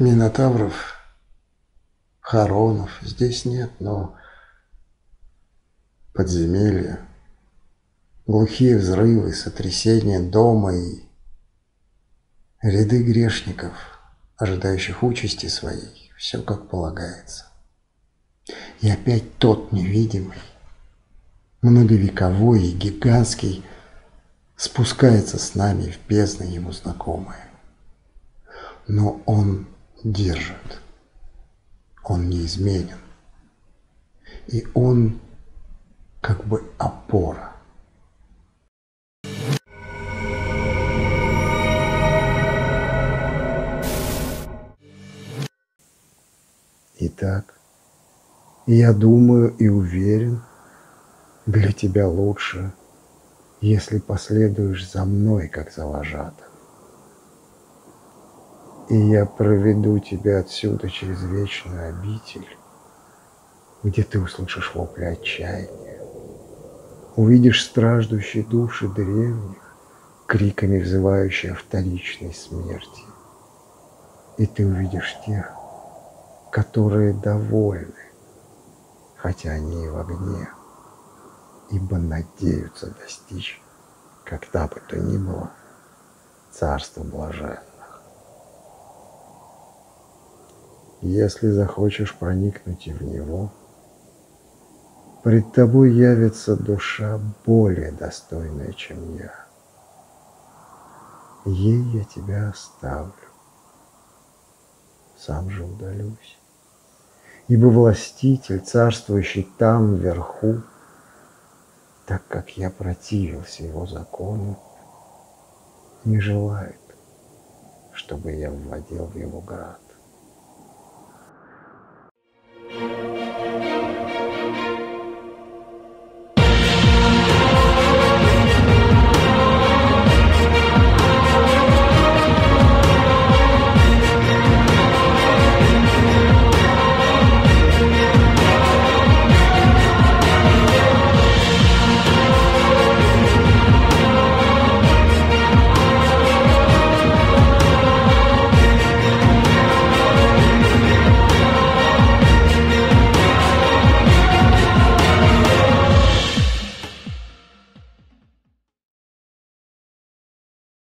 минотавров, харонов здесь нет, но подземелья, глухие взрывы, сотрясения дома и ряды грешников, ожидающих участи своей, все как полагается. И опять тот невидимый, многовековой и гигантский спускается с нами в бездны ему знакомые. Но он держит, он неизменен, и он как бы опора. Итак, я думаю и уверен, для тебя лучше, если последуешь за мной, как за вожатым. И я проведу тебя отсюда через вечную обитель, где ты услышишь вопли отчаяния, увидишь страждущие души древних, криками взывающие о вторичной смерти. И ты увидишь тех, которые довольны, хотя они и в огне, ибо надеются достичь, когда бы то ни было, царства блаженных. Если захочешь проникнуть и в него, пред тобой явится душа более достойная, чем я. Ей я тебя оставлю, сам же удалюсь. Ибо властитель, царствующий там, вверху, так как я противился его закону, не желает, чтобы я вводил в его град.